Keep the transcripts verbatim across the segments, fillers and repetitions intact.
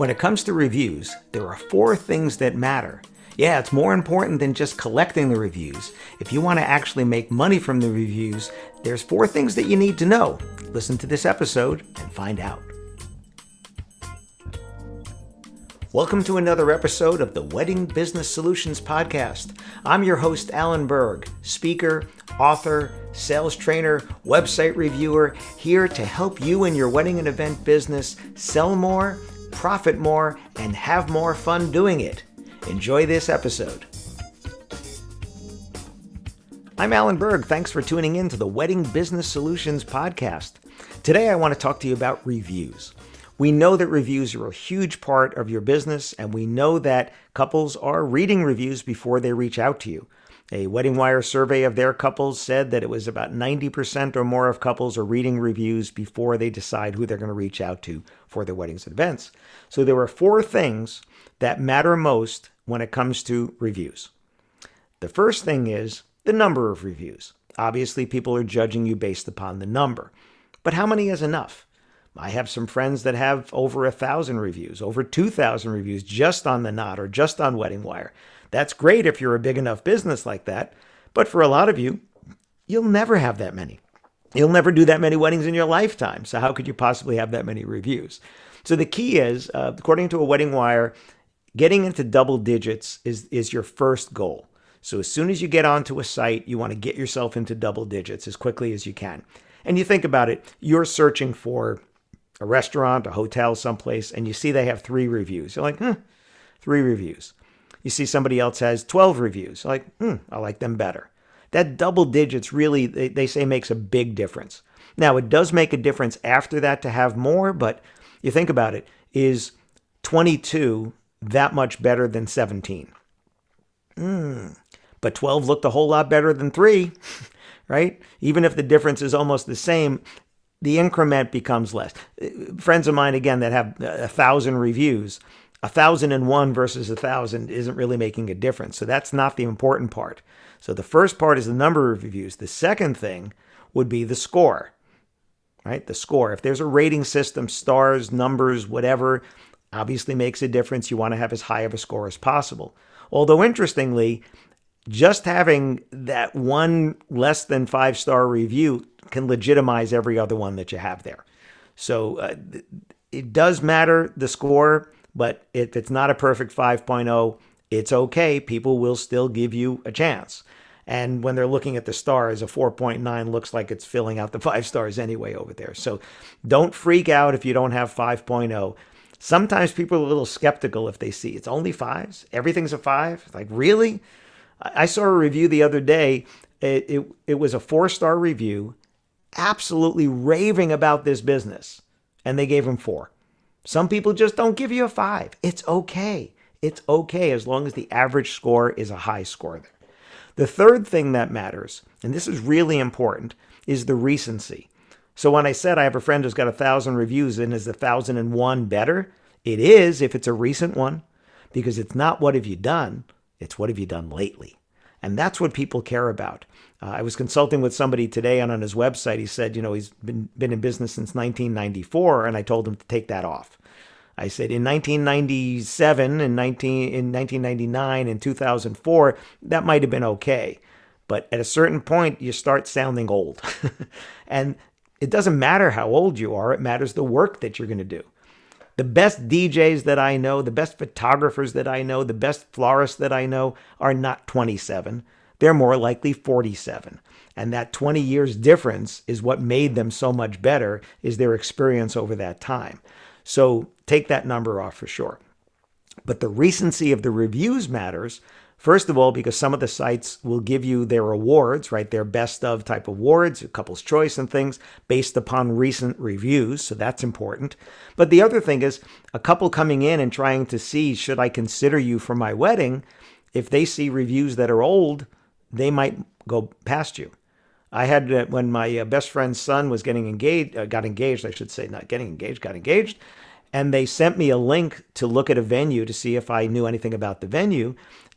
When it comes to reviews, there are four things that matter. Yeah, it's more important than just collecting the reviews. If you want to actually make money from the reviews, there's four things that you need to know. Listen to this episode and find out. Welcome to another episode of the Wedding Business Solutions Podcast. I'm your host, Alan Berg, speaker, author, sales trainer, website reviewer, here to help you in your wedding and event business sell more, profit more, and have more fun doing it. Enjoy this episode. I'm Alan Berg. Thanks for tuning in to the Wedding Business Solutions Podcast. Today, I want to talk to you about reviews. We know that reviews are a huge part of your business, and we know that couples are reading reviews before they reach out to you. A WeddingWire survey of their couples said that it was about ninety percent or more of couples are reading reviews before they decide who they're going to reach out to for their weddings and events. So there were four things that matter most when it comes to reviews. The first thing is the number of reviews. Obviously, people are judging you based upon the number, but how many is enough? I have some friends that have over a thousand reviews, over two thousand reviews just on The Knot or just on WeddingWire. That's great if you're a big enough business like that, but for a lot of you, you'll never have that many. You'll never do that many weddings in your lifetime, so how could you possibly have that many reviews? So the key is, uh, according to a WeddingWire, getting into double digits is, is your first goal. So as soon as you get onto a site, you want to get yourself into double digits as quickly as you can. And you think about it, you're searching for a restaurant, a hotel, someplace, and you see they have three reviews. You're like, hmm, three reviews. You see somebody else has twelve reviews. You're like, hmm, I like them better. That double digits really, they, they say, makes a big difference. Now, it does make a difference after that to have more, but you think about it, is twenty-two that much better than seventeen? Hmm, but twelve looked a whole lot better than three, right? Even if the difference is almost the same, the increment becomes less. Friends of mine, again, that have a thousand reviews, a thousand and one versus a thousand isn't really making a difference. So that's not the important part. So the first part is the number of reviews. The second thing would be the score, right? The score. If there's a rating system, stars, numbers, whatever, obviously makes a difference. You want to have as high of a score as possible. Although interestingly, just having that one less than five-star review can legitimize every other one that you have there. So uh, it does matter, the score, but if it's not a perfect five point oh, it's okay. People will still give you a chance. And when they're looking at the stars, a four point nine looks like it's filling out the five stars anyway over there. So don't freak out if you don't have five point oh. Sometimes people are a little skeptical if they see it's only fives. Everything's a five. It's like, really? I saw a review the other day. It, it, it was a four-star review, absolutely raving about this business, and they gave him four. Some people just don't give you a five. It's okay. It's okay as long as the average score is a high score there. The third thing that matters, and this is really important, is the recency. So when I said I have a friend who's got one thousand reviews and is one thousand one better, it is if it's a recent one, because it's not what have you done, it's what have you done lately. And that's what people care about. Uh, I was consulting with somebody today, and on his website, he said, you know, he's been, been in business since nineteen ninety-four, and I told him to take that off. I said, in nineteen ninety-seven, and nineteen, in nineteen ninety-nine, in two thousand four, that might have been okay. But at a certain point, you start sounding old. And it doesn't matter how old you are. It matters the work that you're going to do. The best D Js that I know, the best photographers that I know, the best florists that I know are not twenty-seven. They're more likely forty-seven. And that twenty years difference is what made them so much better, is their experience over that time. So take that number off for sure. But the recency of the reviews matters, first of all, because some of the sites will give you their awards, right? Their best of type awards, Couples Choice and things based upon recent reviews. So that's important. But the other thing is a couple coming in and trying to see, should I consider you for my wedding? If they see reviews that are old, they might go past you. I had, uh, when my uh, best friend's son was getting engaged, uh, got engaged, I should say, not getting engaged, got engaged. And they sent me a link to look at a venue to see if I knew anything about the venue.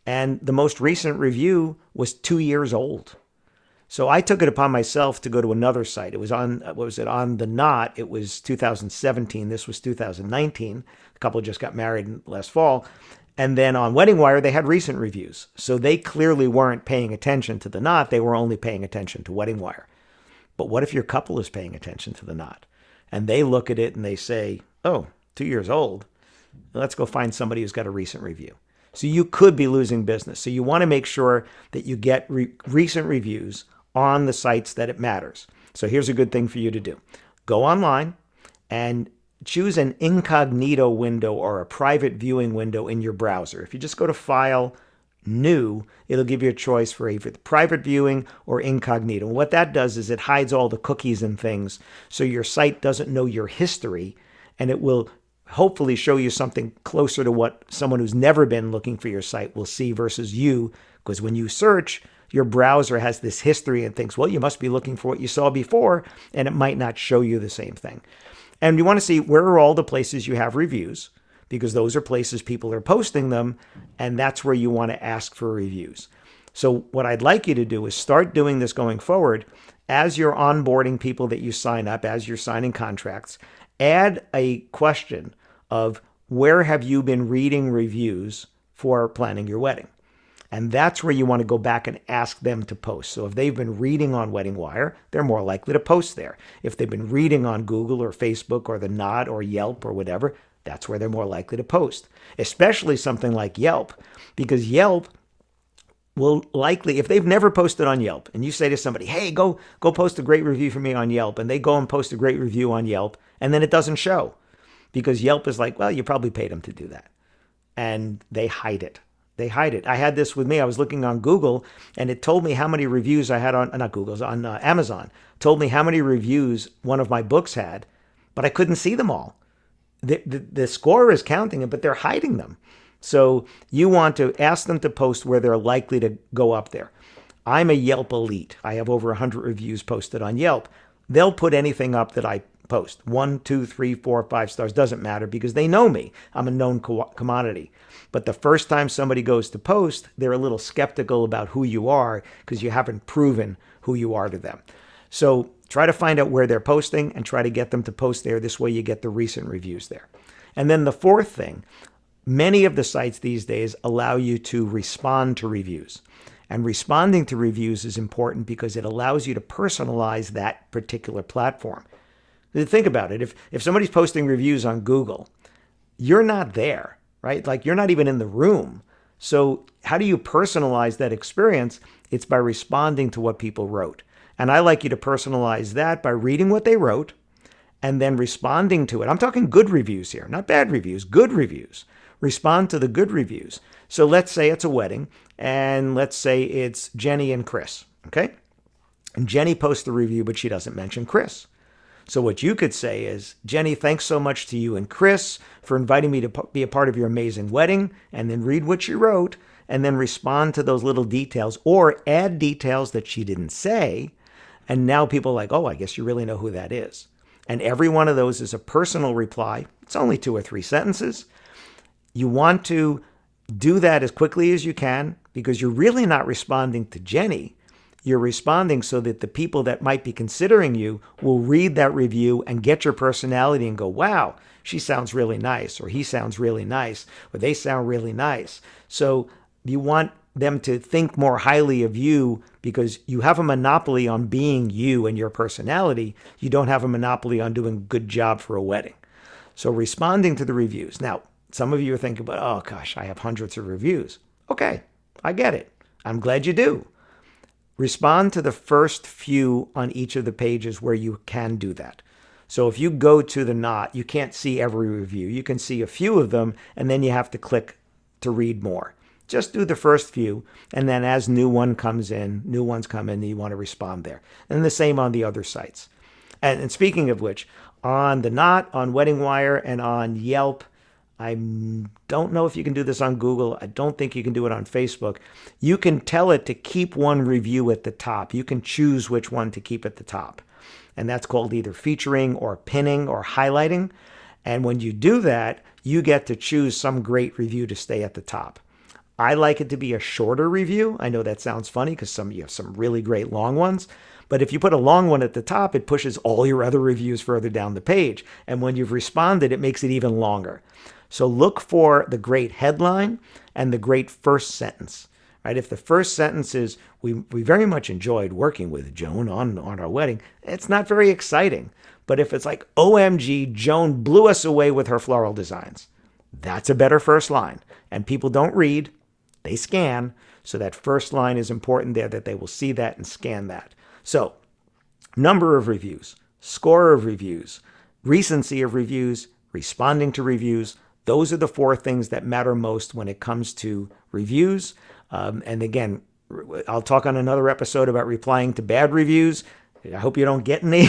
And the most recent review was two years old. So I took it upon myself to go to another site. It was on, what was it, on The Knot. It was two thousand seventeen. This was two thousand nineteen. The couple just got married last fall. And then on WeddingWire, they had recent reviews. So they clearly weren't paying attention to The Knot. They were only paying attention to WeddingWire. But what if your couple is paying attention to The Knot? And they look at it and they say, oh, two years old. Let's go find somebody who's got a recent review. So you could be losing business. So you want to make sure that you get re- recent reviews on the sites that it matters. So here's a good thing for you to do. Go online and choose an incognito window or a private viewing window in your browser. If you just go to File, New, it'll give you a choice for either private viewing or incognito. What that does is it hides all the cookies and things, so your site doesn't know your history, and it will hopefully show you something closer to what someone who's never been looking for your site will see versus you, because when you search, your browser has this history and thinks, well, you must be looking for what you saw before, and it might not show you the same thing. And you want to see where are all the places you have reviews, because those are places people are posting them, and that's where you want to ask for reviews. So what I'd like you to do is start doing this going forward. As you're onboarding people that you sign up, as you're signing contracts, add a question of where have you been reading reviews for planning your wedding? And that's where you want to go back and ask them to post. So if they've been reading on WeddingWire, they're more likely to post there. If they've been reading on Google or Facebook or The Knot or Yelp or whatever, that's where they're more likely to post, especially something like Yelp, because Yelp will likely, if they've never posted on Yelp and you say to somebody, hey, go, go post a great review for me on Yelp, and they go and post a great review on Yelp, and then it doesn't show because Yelp is like, well, you probably paid them to do that, and they hide it. They hide it. I had this with me. I was looking on Google and it told me how many reviews I had on, not Google's, on uh, Amazon. It told me how many reviews one of my books had, but I couldn't see them all. The, the, the score is counting it, but they're hiding them. So you want to ask them to post where they're likely to go up there. I'm a Yelp elite. I have over one hundred reviews posted on Yelp. They'll put anything up that I post. One, two, three, four, five stars. Doesn't matter because they know me. I'm a known co- commodity. But the first time somebody goes to post, they're a little skeptical about who you are because you haven't proven who you are to them. So try to find out where they're posting and try to get them to post there. This way you get the recent reviews there. And then the fourth thing, many of the sites these days allow you to respond to reviews. And responding to reviews is important because it allows you to personalize that particular platform. Think about it. If, if somebody's posting reviews on Google, you're not there. Right? Like you're not even in the room. So how do you personalize that experience? It's by responding to what people wrote. And I like you to personalize that by reading what they wrote and then responding to it. I'm talking good reviews here, not bad reviews, good reviews. Respond to the good reviews. So let's say it's a wedding and let's say it's Jenny and Chris, okay? And Jenny posts the review, but she doesn't mention Chris. So what you could say is, Jenny, thanks so much to you and Chris for inviting me to p- be a part of your amazing wedding, and then read what she wrote, and then respond to those little details or add details that she didn't say. And now people are like, oh, I guess you really know who that is. And every one of those is a personal reply. It's only two or three sentences. You want to do that as quickly as you can because you're really not responding to Jenny. You're responding so that the people that might be considering you will read that review and get your personality and go, wow, she sounds really nice, or he sounds really nice, or they sound really nice. So you want them to think more highly of you because you have a monopoly on being you and your personality. You don't have a monopoly on doing a good job for a wedding. So responding to the reviews. Now, some of you are thinking about, oh gosh, I have hundreds of reviews. Okay, I get it. I'm glad you do. Respond to the first few on each of the pages where you can do that. So if you go to The Knot, you can't see every review. You can see a few of them, and then you have to click to read more. Just do the first few, and then as new one comes in, new ones come in, you want to respond there. And the same on the other sites. And, and speaking of which, on The Knot, on WeddingWire, and on Yelp, I don't know if you can do this on Google. I don't think you can do it on Facebook. You can tell it to keep one review at the top. You can choose which one to keep at the top. And that's called either featuring or pinning or highlighting. And when you do that, you get to choose some great review to stay at the top. I like it to be a shorter review. I know that sounds funny because some you have some really great long ones, but if you put a long one at the top, it pushes all your other reviews further down the page. And when you've responded, it makes it even longer. So look for the great headline and the great first sentence. Right? If the first sentence is, we, we very much enjoyed working with Joan on, on our wedding, it's not very exciting. But if it's like, O M G, Joan blew us away with her floral designs, that's a better first line. And people don't read, they scan. So that first line is important there, that they will see that and scan that. So number of reviews, score of reviews, recency of reviews, responding to reviews. Those are the four things that matter most when it comes to reviews. Um, and again, I'll talk on another episode about replying to bad reviews. I hope you don't get any,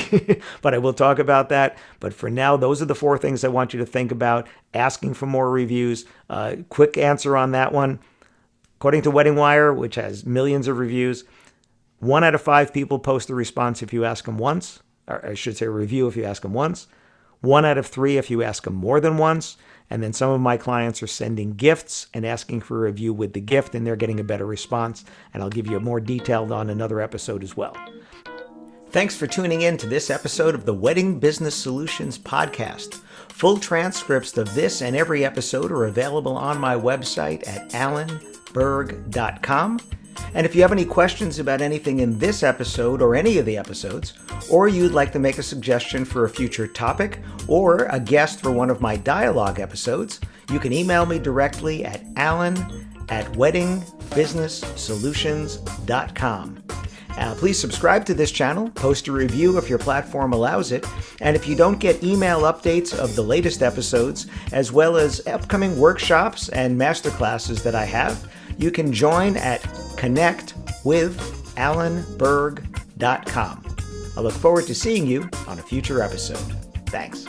but I will talk about that. But for now, those are the four things I want you to think about. Asking for more reviews. Uh, quick answer on that one. According to WeddingWire, which has millions of reviews, one out of five people post a response if you ask them once. Or I should say a review if you ask them once. One out of three if you ask them more than once. And then some of my clients are sending gifts and asking for a review with the gift, and they're getting a better response. And I'll give you more detailed on another episode as well. Thanks for tuning in to this episode of the Wedding Business Solutions Podcast. Full transcripts of this and every episode are available on my website at alan berg dot com. And if you have any questions about anything in this episode or any of the episodes, or you'd like to make a suggestion for a future topic or a guest for one of my dialogue episodes, you can email me directly at alan at wedding business solutions dot com. Uh, please subscribe to this channel, post a review if your platform allows it, and if you don't get email updates of the latest episodes, as well as upcoming workshops and masterclasses that I have, you can join at connect with alan berg dot com. I look forward to seeing you on a future episode. Thanks.